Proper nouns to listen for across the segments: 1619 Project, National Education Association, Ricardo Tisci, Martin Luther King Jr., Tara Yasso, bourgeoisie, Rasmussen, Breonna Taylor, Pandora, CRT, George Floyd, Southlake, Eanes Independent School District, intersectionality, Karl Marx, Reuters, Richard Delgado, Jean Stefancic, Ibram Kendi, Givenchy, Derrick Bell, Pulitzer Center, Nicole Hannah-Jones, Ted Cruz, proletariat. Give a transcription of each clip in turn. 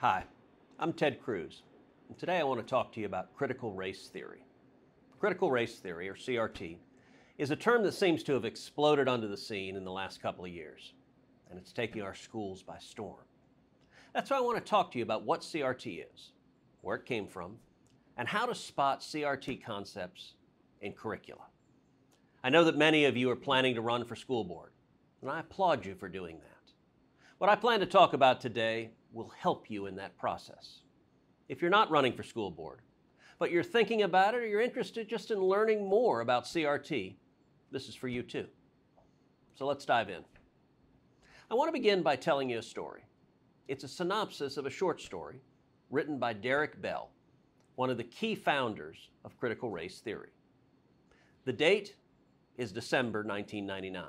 Hi, I'm Ted Cruz, and today I want to talk to you about critical race theory. Critical race theory, or CRT, is a term that seems to have exploded onto the scene in the last couple of years, and it's taking our schools by storm. That's why I want to talk to you about what CRT is, where it came from, and how to spot CRT concepts in curricula. I know that many of you are planning to run for school board, and I applaud you for doing that. What I plan to talk about today will help you in that process. If you're not running for school board, but you're thinking about it or you're interested just in learning more about CRT, this is for you too. So let's dive in. I want to begin by telling you a story. It's a synopsis of a short story written by Derrick Bell, one of the key founders of critical race theory. The date is December 1999.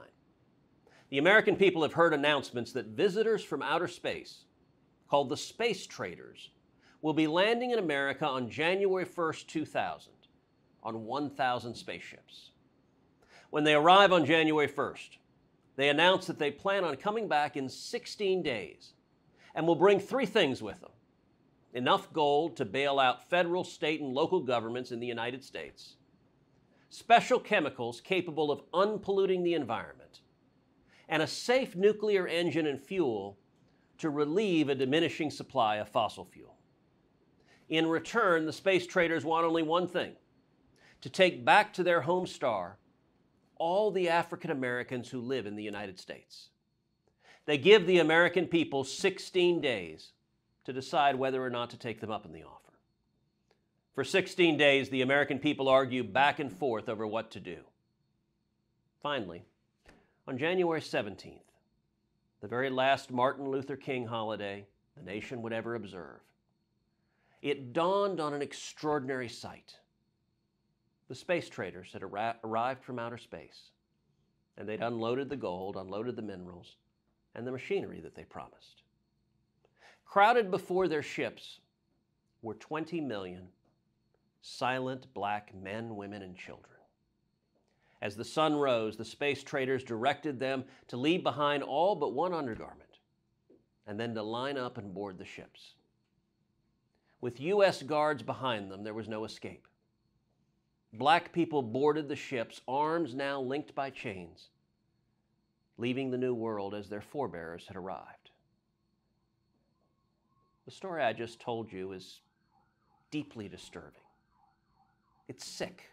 The American people have heard announcements that visitors from outer space, called the Space Traders, will be landing in America on January 1st, 2000, on 1,000 spaceships. When they arrive on January 1st, they announce that they plan on coming back in 16 days and will bring three things with them: enough gold to bail out federal, state, and local governments in the United States, special chemicals capable of unpolluting the environment, and a safe nuclear engine and fuel to relieve a diminishing supply of fossil fuel. In return, the space traders want only one thing: to take back to their home star all the African Americans who live in the United States. They give the American people 16 days to decide whether or not to take them up in the offer. For 16 days, the American people argue back and forth over what to do. Finally, on January 17th, the very last Martin Luther King holiday the nation would ever observe, it dawned on an extraordinary sight. The space traders had arrived from outer space, and they'd unloaded the gold, unloaded the minerals, and the machinery that they promised. Crowded before their ships were 20 million silent black men, women, and children. As the sun rose, the space traders directed them to leave behind all but one undergarment, and then to line up and board the ships. With U.S. guards behind them, there was no escape. Black people boarded the ships, arms now linked by chains, leaving the New World as their forebears had arrived. The story I just told you is deeply disturbing. It's sick.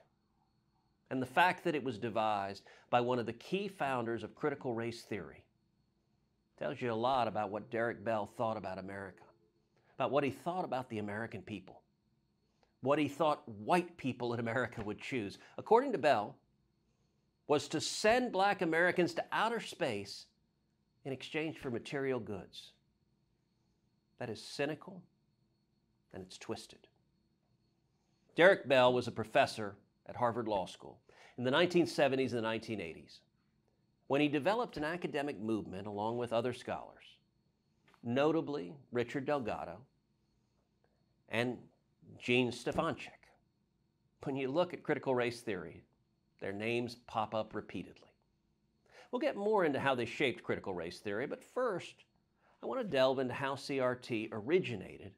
And the fact that it was devised by one of the key founders of critical race theory tells you a lot about what Derrick Bell thought about America, about what he thought about the American people, what he thought white people in America would choose. According to Bell, was to send black Americans to outer space in exchange for material goods. That is cynical, and it's twisted. Derrick Bell was a professor at Harvard Law School in the 1970s and the 1980s, when he developed an academic movement along with other scholars, notably Richard Delgado and Jean Stefancic. When you look at critical race theory, their names pop up repeatedly. We'll get more into how they shaped critical race theory, but first, I want to delve into how CRT originated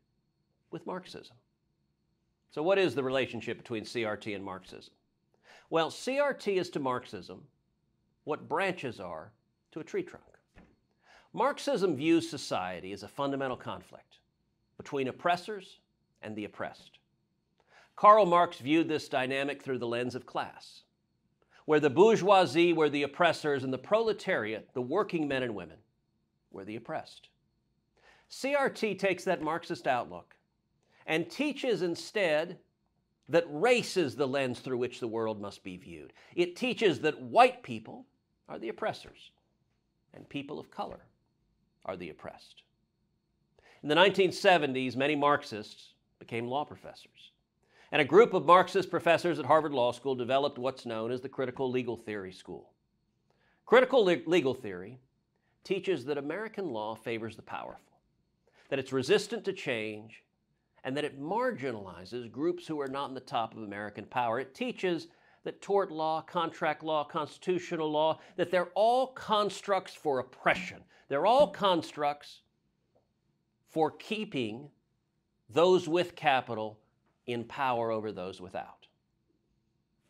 with Marxism. So what is the relationship between CRT and Marxism? Well, CRT is to Marxism what branches are to a tree trunk. Marxism views society as a fundamental conflict between oppressors and the oppressed. Karl Marx viewed this dynamic through the lens of class, where the bourgeoisie were the oppressors and the proletariat, the working men and women, were the oppressed. CRT takes that Marxist outlook and teaches instead that race is the lens through which the world must be viewed. It teaches that white people are the oppressors and people of color are the oppressed. In the 1970s, many Marxists became law professors, and a group of Marxist professors at Harvard Law School developed what's known as the critical legal theory school. Critical legal theory teaches that American law favors the powerful, that it's resistant to change, and that it marginalizes groups who are not in the top of American power. It teaches that tort law, contract law, constitutional law, that they're all constructs for oppression. They're all constructs for keeping those with capital in power over those without.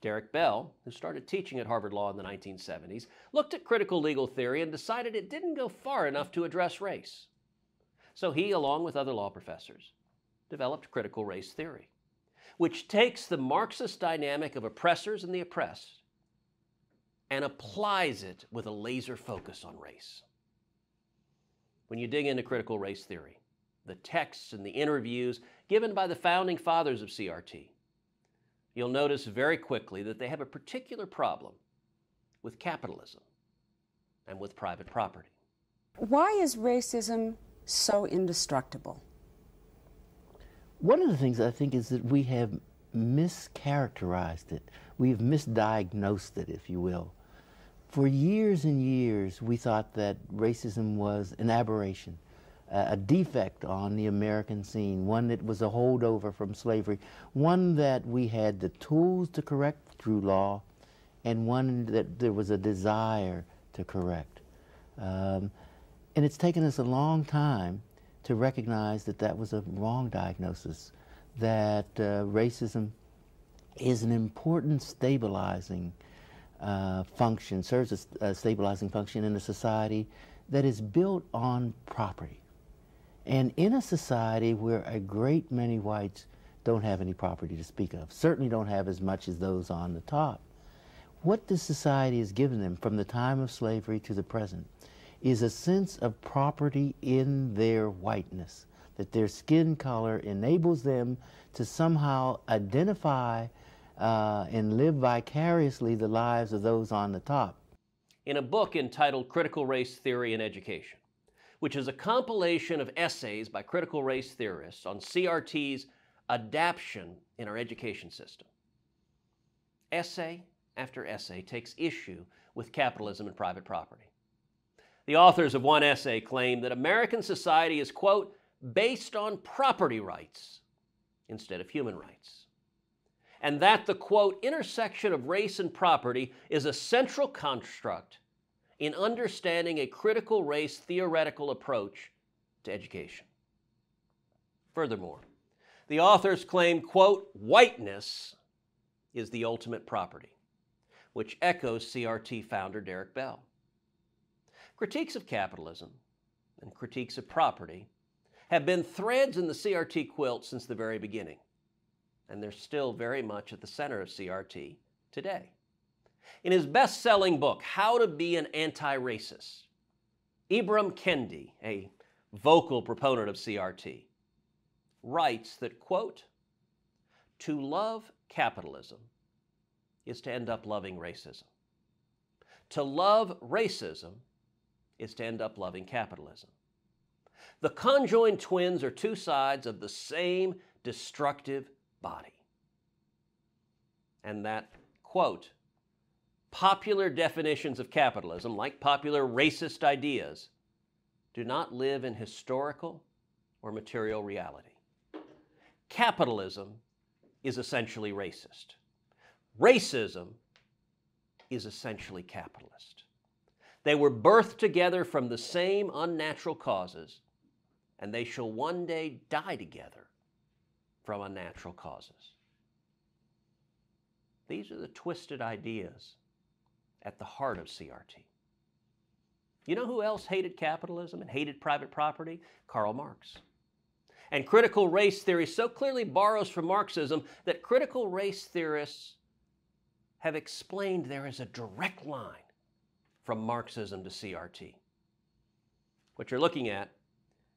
Derrick Bell, who started teaching at Harvard Law in the 1970s, looked at critical legal theory and decided it didn't go far enough to address race. So he, along with other law professors, developed critical race theory, which takes the Marxist dynamic of oppressors and the oppressed and applies it with a laser focus on race. When you dig into critical race theory, the texts and the interviews given by the founding fathers of CRT, you'll notice very quickly that they have a particular problem with capitalism and with private property. Why is racism so indestructible? One of the things I think is that we have mischaracterized it. We've misdiagnosed it, if you will. For years and years, we thought that racism was an aberration, a defect on the American scene, one that was a holdover from slavery, one that we had the tools to correct through law, and one that there was a desire to correct. And it's taken us a long time to recognize that that was a wrong diagnosis, that racism is an important stabilizing function, serves as a stabilizing function in a society that is built on property. And in a society where a great many whites don't have any property to speak of, certainly don't have as much as those on the top, what this society has given them from the time of slavery to the present is a sense of property in their whiteness, that their skin color enables them to somehow identify and live vicariously the lives of those on the top. In a book entitled Critical Race Theory in Education, which is a compilation of essays by critical race theorists on CRT's adaptation in our education system, essay after essay takes issue with capitalism and private property. The authors of one essay claim that American society is, quote, based on property rights instead of human rights, and that the, quote, intersection of race and property is a central construct in understanding a critical race theoretical approach to education. Furthermore, the authors claim, quote, whiteness is the ultimate property, which echoes CRT founder Derrick Bell. Critiques of capitalism and critiques of property have been threads in the CRT quilt since the very beginning, and they're still very much at the center of CRT today. In his best-selling book, How to Be an Anti-Racist, Ibram Kendi, a vocal proponent of CRT, writes that, quote, to love capitalism is to end up loving racism. To love racism is to end up loving capitalism. The conjoined twins are two sides of the same destructive body. And that, quote, popular definitions of capitalism, like popular racist ideas, do not live in historical or material reality. Capitalism is essentially racist. Racism is essentially capitalist. They were birthed together from the same unnatural causes, and they shall one day die together from unnatural causes. These are the twisted ideas at the heart of CRT. You know who else hated capitalism and hated private property? Karl Marx. And critical race theory so clearly borrows from Marxism that critical race theorists have explained there is a direct line from Marxism to CRT. What you're looking at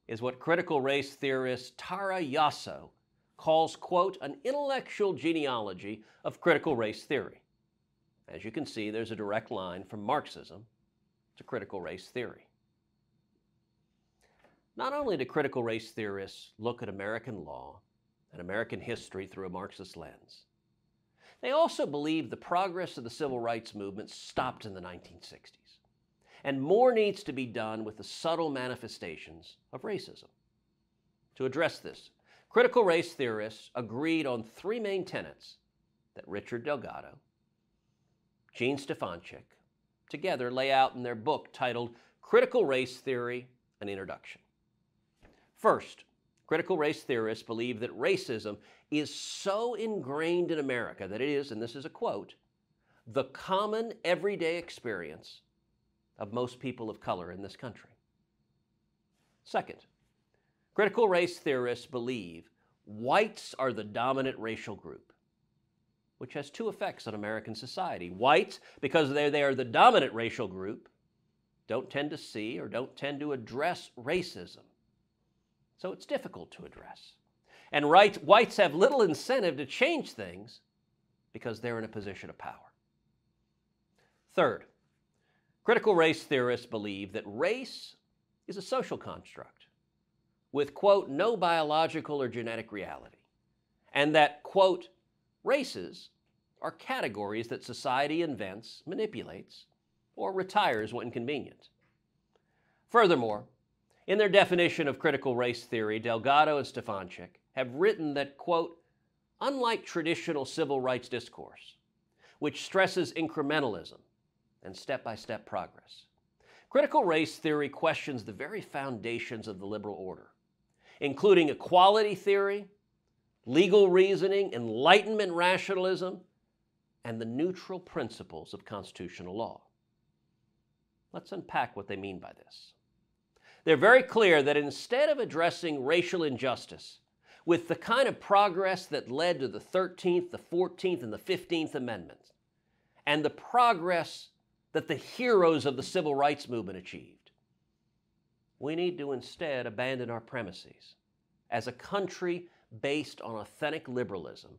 is what critical race theorist Tara Yasso calls, quote, an intellectual genealogy of critical race theory. As you can see, there's a direct line from Marxism to critical race theory. Not only do critical race theorists look at American law and American history through a Marxist lens, they also believe the progress of the civil rights movement stopped in the 1960s, and more needs to be done with the subtle manifestations of racism. To address this, critical race theorists agreed on three main tenets that Richard Delgado, Jean Stefancic, together lay out in their book titled Critical Race Theory, An Introduction. First, critical race theorists believe that racism is so ingrained in America that it is, and this is a quote, the common everyday experience of most people of color in this country. Second, critical race theorists believe whites are the dominant racial group, which has two effects on American society. Whites, because they are the dominant racial group, don't tend to see or don't tend to address racism. So it's difficult to address. And whites have little incentive to change things because they're in a position of power. Third, critical race theorists believe that race is a social construct with, quote, no biological or genetic reality, and that, quote, races are categories that society invents, manipulates, or retires when convenient. Furthermore, in their definition of critical race theory, Delgado and Stefancic have written that, quote, unlike traditional civil rights discourse, which stresses incrementalism and step-by-step progress, critical race theory questions the very foundations of the liberal order, including equality theory, legal reasoning, Enlightenment rationalism, and the neutral principles of constitutional law. Let's unpack what they mean by this. They're very clear that instead of addressing racial injustice with the kind of progress that led to the 13th, the 14th, and the 15th Amendments, and the progress that the heroes of the civil rights movement achieved, we need to instead abandon our premises as a country based on authentic liberalism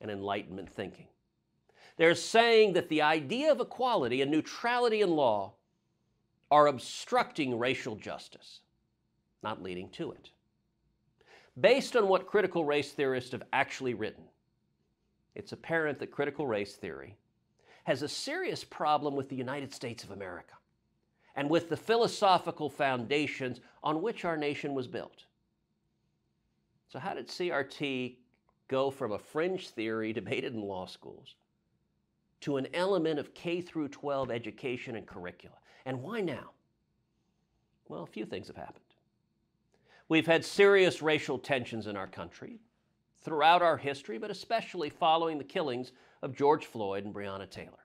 and Enlightenment thinking. They're saying that the idea of equality and neutrality in law are obstructing racial justice, not leading to it. Based on what critical race theorists have actually written, it's apparent that critical race theory has a serious problem with the United States of America and with the philosophical foundations on which our nation was built. So how did CRT go from a fringe theory debated in law schools to an element of K through 12 education and curricula? And why now? Well, a few things have happened. We've had serious racial tensions in our country throughout our history, but especially following the killings of George Floyd and Breonna Taylor.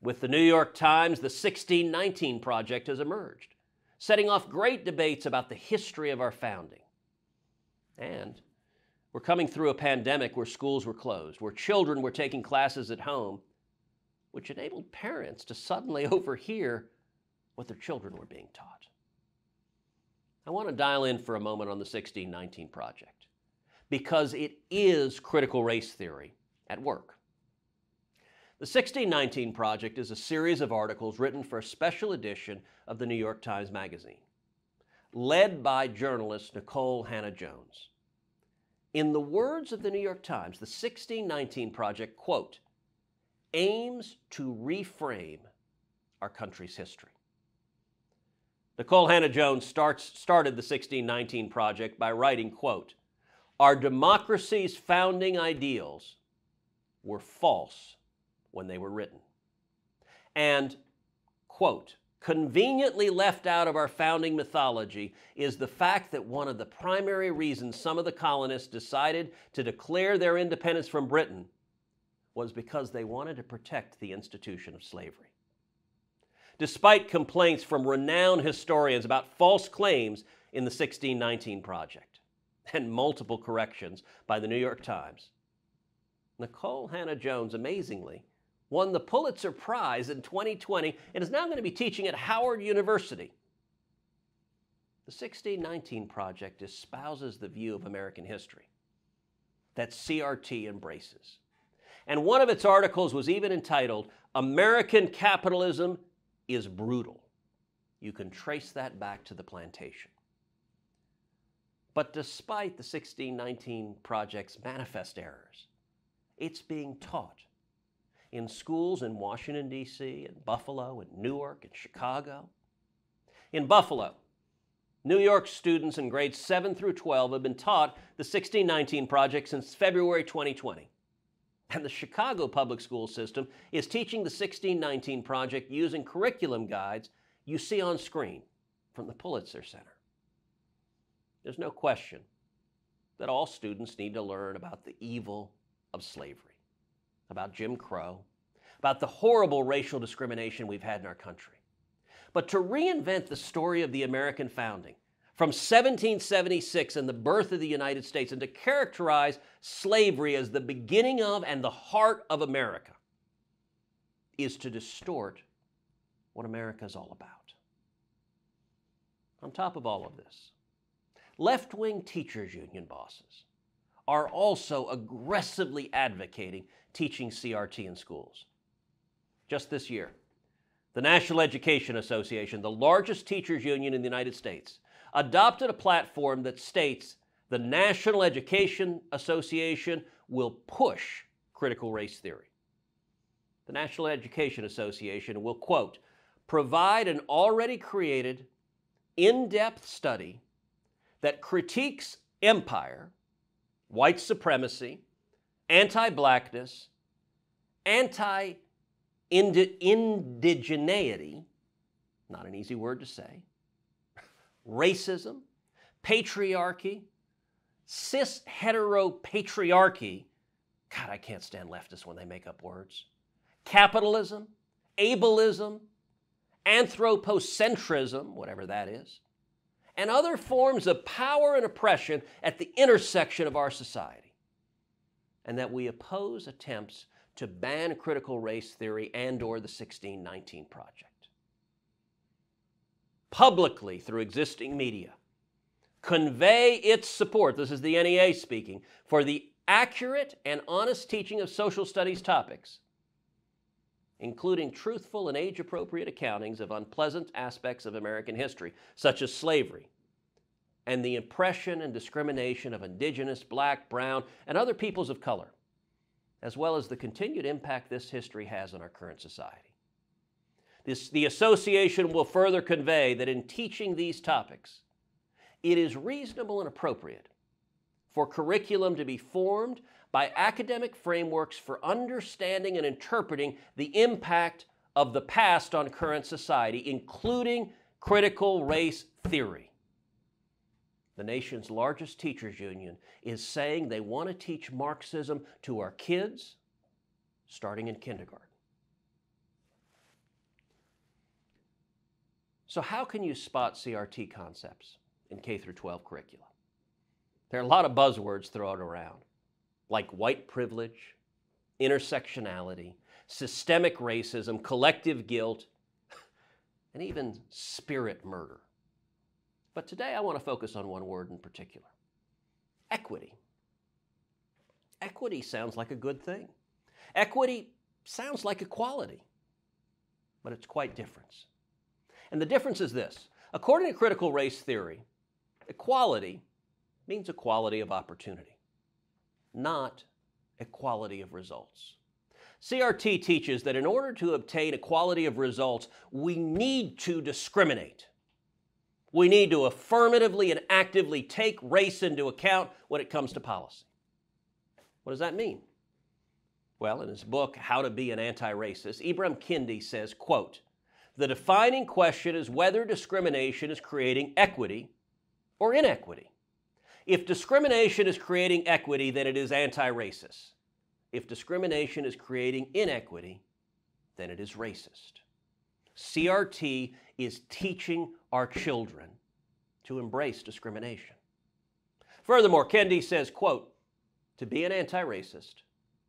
With the New York Times, the 1619 Project has emerged, setting off great debates about the history of our founding. And we're coming through a pandemic where schools were closed, where children were taking classes at home, which enabled parents to suddenly overhear what their children were being taught. I want to dial in for a moment on the 1619 Project, because it is critical race theory at work. The 1619 Project is a series of articles written for a special edition of the New York Times Magazine, led by journalist Nicole Hannah-Jones. In the words of the New York Times, the 1619 Project, quote, aims to reframe our country's history. Nicole Hannah-Jones started the 1619 Project by writing, quote, our democracy's founding ideals were false when they were written. And, quote, conveniently left out of our founding mythology is the fact that one of the primary reasons some of the colonists decided to declare their independence from Britain was because they wanted to protect the institution of slavery. Despite complaints from renowned historians about false claims in the 1619 Project and multiple corrections by the New York Times, Nicole Hannah-Jones, amazingly, won the Pulitzer Prize in 2020 and is now going to be teaching at Howard University. The 1619 Project espouses the view of American history that CRT embraces. And one of its articles was even entitled, American Capitalism is Brutal. You can trace that back to the plantation. But despite the 1619 Project's manifest errors, it's being taught in schools in Washington, D.C., in Buffalo, in Newark, in Chicago. In Buffalo, New York students in grades 7 through 12 have been taught the 1619 Project since February 2020. And the Chicago public school system is teaching the 1619 Project using curriculum guides you see on screen from the Pulitzer Center. There's no question that all students need to learn about the evil of slavery, about Jim Crow, about the horrible racial discrimination we've had in our country. But to reinvent the story of the American founding from 1776 and the birth of the United States, and to characterize slavery as the beginning of and the heart of America, is to distort what America is all about. On top of all of this, left-wing teachers' union bosses are also aggressively advocating teaching CRT in schools. Just this year, the National Education Association, the largest teachers' union in the United States, adopted a platform that states the National Education Association will push critical race theory. The National Education Association will, quote, provide an already created in-depth study that critiques empire, white supremacy, anti-blackness, anti-indigeneity, not an easy word to say, racism, patriarchy, cis-heteropatriarchy, God, I can't stand leftists when they make up words, capitalism, ableism, anthropocentrism, whatever that is, and other forms of power and oppression at the intersection of our society, and that we oppose attempts to ban critical race theory and/or the 1619 Project. Publicly, through existing media, convey its support, this is the NEA speaking, for the accurate and honest teaching of social studies topics, including truthful and age-appropriate accountings of unpleasant aspects of American history, such as slavery, and the oppression and discrimination of indigenous, black, brown, and other peoples of color, as well as the continued impact this history has on our current society. The association will further convey that in teaching these topics, it is reasonable and appropriate for curriculum to be formed by academic frameworks for understanding and interpreting the impact of the past on current society, including critical race theory. The nation's largest teachers union is saying they want to teach Marxism to our kids starting in kindergarten. So how can you spot CRT concepts in K-12 curricula? There are a lot of buzzwords thrown around, like white privilege, intersectionality, systemic racism, collective guilt, and even spirit murder. But today I want to focus on one word in particular: equity. Equity sounds like a good thing. Equity sounds like equality, but it's quite different. And the difference is this: according to critical race theory, equality means equality of opportunity, not equality of results. CRT teaches that in order to obtain equality of results, we need to discriminate. We need to affirmatively and actively take race into account when it comes to policy. What does that mean? Well, in his book, How to Be an Anti-Racist, Ibram Kendi says, quote, the defining question is whether discrimination is creating equity or inequity. If discrimination is creating equity, then it is anti-racist. If discrimination is creating inequity, then it is racist. CRT is teaching our children to embrace discrimination. Furthermore, Kendi says, quote, to be an anti-racist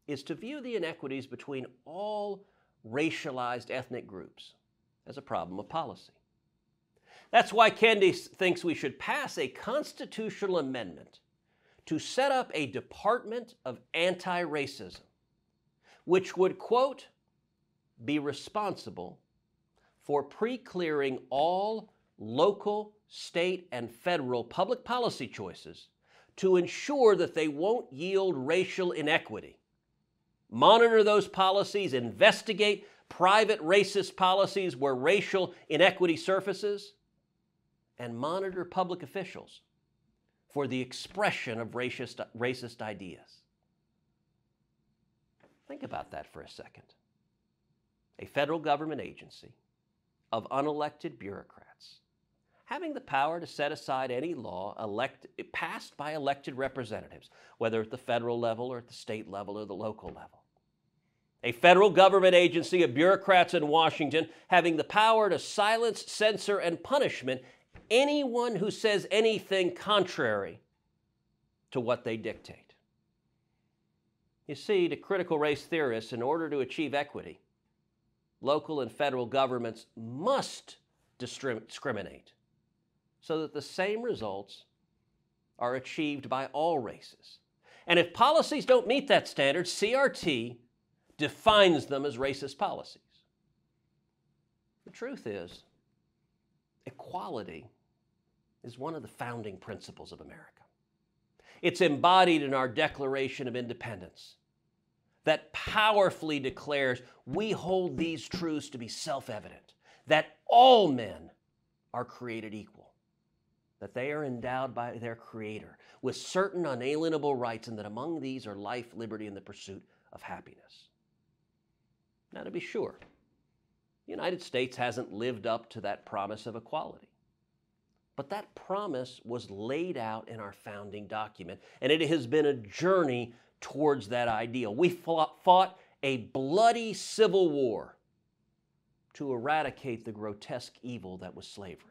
is to view the inequities between all racialized ethnic groups as a problem of policy. That's why Kendi thinks we should pass a constitutional amendment to set up a Department of Anti-Racism, which would, quote, be responsible for pre-clearing all local, state, and federal public policy choices to ensure that they won't yield racial inequity, monitor those policies, investigate private racist policies where racial inequity surfaces, and monitor public officials for the expression of racist ideas. Think about that for a second. A federal government agency of unelected bureaucrats having the power to set aside any law passed by elected representatives, whether at the federal level or at the state level or the local level. A federal government agency of bureaucrats in Washington having the power to silence, censor, and punishment anyone who says anything contrary to what they dictate. You see, to critical race theorists, in order to achieve equity, local and federal governments must discriminate so that the same results are achieved by all races. And if policies don't meet that standard, CRT defines them as racist policies. The truth is, equality is one of the founding principles of America. It's embodied in our Declaration of Independence that powerfully declares we hold these truths to be self-evident, that all men are created equal, that they are endowed by their Creator with certain unalienable rights, and that among these are life, liberty, and the pursuit of happiness. Now, to be sure, the United States hasn't lived up to that promise of equality. But that promise was laid out in our founding document, and it has been a journey towards that ideal. We fought a bloody civil war to eradicate the grotesque evil that was slavery.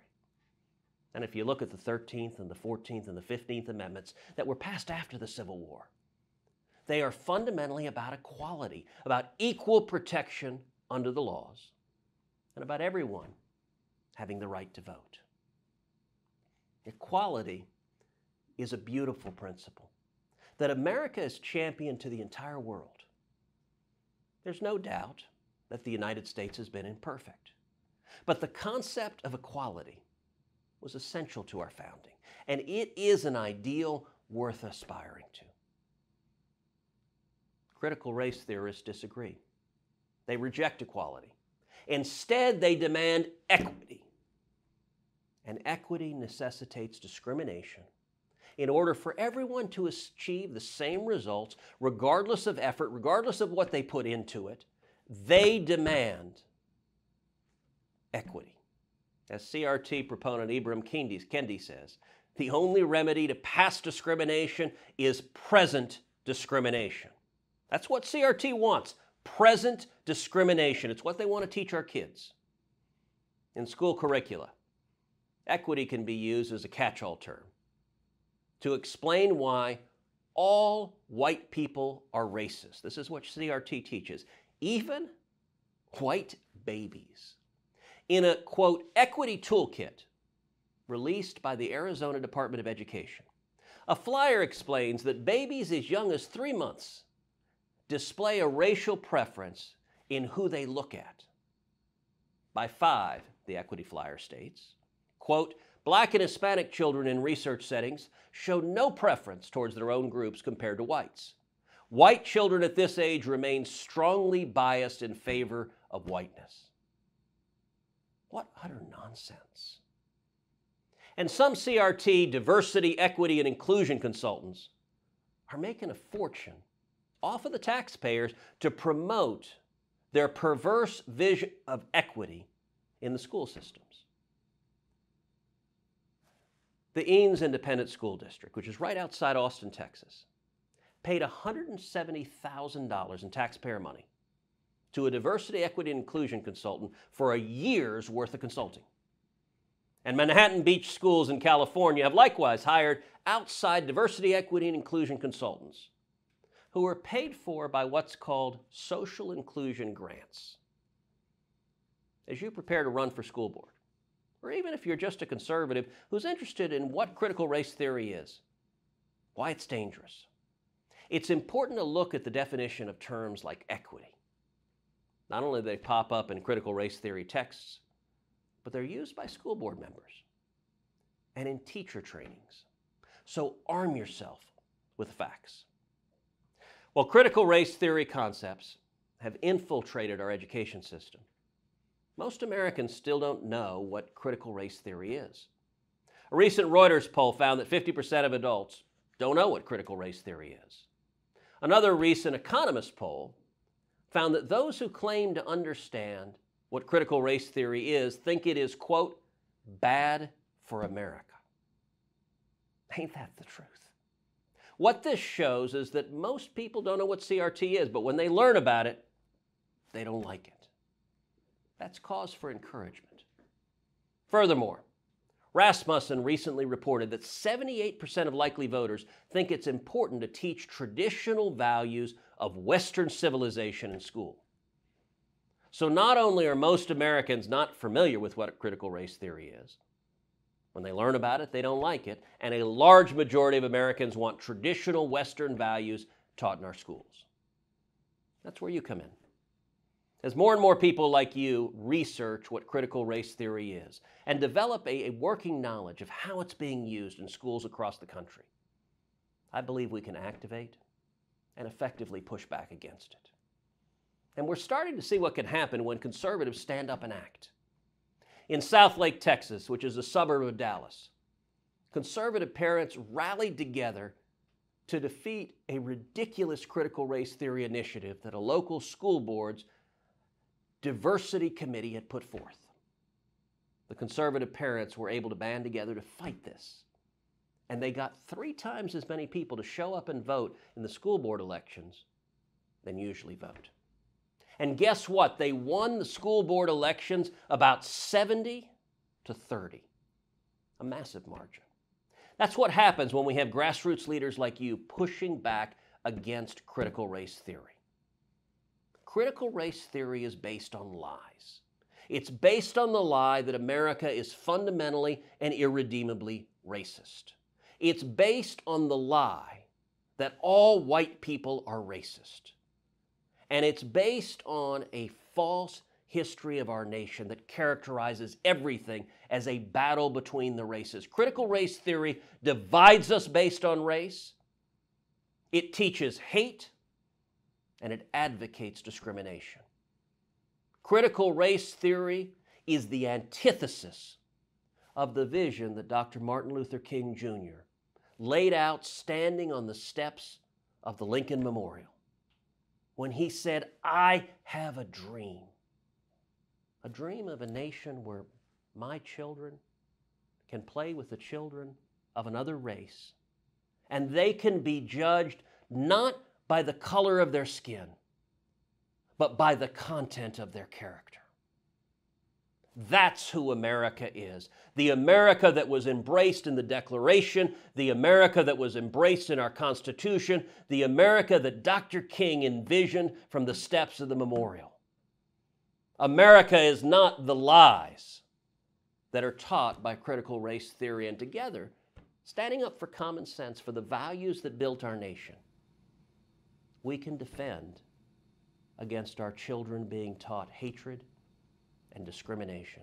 And if you look at the 13th and the 14th and the 15th Amendments that were passed after the Civil War, they are fundamentally about equality, about equal protection under the laws, and about everyone having the right to vote. Equality is a beautiful principle that America has championed to the entire world. There's no doubt that the United States has been imperfect, but the concept of equality was essential to our founding, and it is an ideal worth aspiring to. Critical race theorists disagree. They reject equality. Instead, they demand equity. And equity necessitates discrimination in order for everyone to achieve the same results, regardless of effort, regardless of what they put into it. They demand equity. As CRT proponent Ibram Kendi says, the only remedy to past discrimination is present discrimination. That's what CRT wants, present discrimination. It's what they want to teach our kids in school curricula. Equity can be used as a catch-all term to explain why all white people are racist. This is what CRT teaches. Even white babies. In a, quote, equity toolkit released by the Arizona Department of Education, a flyer explains that babies as young as 3 months display a racial preference in who they look at. By 5, the equity flyer states, quote, Black and Hispanic children in research settings show no preference towards their own groups compared to whites. White children at this age remain strongly biased in favor of whiteness. What utter nonsense. And some CRT diversity, equity, and inclusion consultants are making a fortune off of the taxpayers to promote their perverse vision of equity in the school systems. The Eanes Independent School District, which is right outside Austin, Texas, paid $170,000 in taxpayer money to a diversity, equity, and inclusion consultant for a year's worth of consulting. And Manhattan Beach schools in California have likewise hired outside diversity, equity, and inclusion consultants who are paid for by what's called social inclusion grants. As you prepare to run for school board, or even if you're just a conservative who's interested in what critical race theory is, why it's dangerous, it's important to look at the definition of terms like equity. Not only do they pop up in critical race theory texts, but they're used by school board members and in teacher trainings. So arm yourself with the facts. Well, critical race theory concepts have infiltrated our education system. Most Americans still don't know what critical race theory is. A recent Reuters poll found that 50% of adults don't know what critical race theory is. Another recent Economist poll found that those who claim to understand what critical race theory is think it is, quote, bad for America. Ain't that the truth? What this shows is that most people don't know what CRT is, but when they learn about it, they don't like it. That's cause for encouragement. Furthermore, Rasmussen recently reported that 78% of likely voters think it's important to teach traditional values of Western civilization in school. So not only are most Americans not familiar with what critical race theory is, when they learn about it, they don't like it, and a large majority of Americans want traditional Western values taught in our schools. That's where you come in. As more and more people like you research what critical race theory is and develop a working knowledge of how it's being used in schools across the country, I believe we can activate and effectively push back against it. And we're starting to see what can happen when conservatives stand up and act. In Southlake, Texas, which is a suburb of Dallas, conservative parents rallied together to defeat a ridiculous critical race theory initiative that a local school board's diversity committee had put forth. The conservative parents were able to band together to fight this, and they got 3 times as many people to show up and vote in the school board elections than usually vote. And guess what? They won the school board elections about 70-30, a massive margin. That's what happens when we have grassroots leaders like you pushing back against critical race theory. Critical race theory is based on lies. It's based on the lie that America is fundamentally and irredeemably racist. It's based on the lie that all white people are racist. And it's based on a false history of our nation that characterizes everything as a battle between the races. Critical race theory divides us based on race. It teaches hate, and it advocates discrimination. Critical race theory is the antithesis of the vision that Dr. Martin Luther King Jr. laid out standing on the steps of the Lincoln Memorial, when he said, I have a dream of a nation where my children can play with the children of another race, and they can be judged not by the color of their skin, but by the content of their character. That's who America is. The America that was embraced in the Declaration, the America that was embraced in our Constitution, the America that Dr. King envisioned from the steps of the memorial. America is not the lies that are taught by critical race theory, and together, standing up for common sense, for the values that built our nation, we can defend against our children being taught hatred and discrimination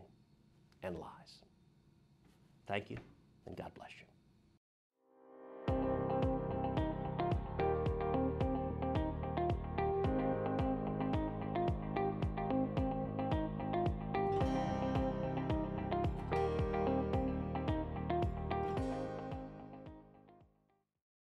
and lies. Thank you, and God bless you.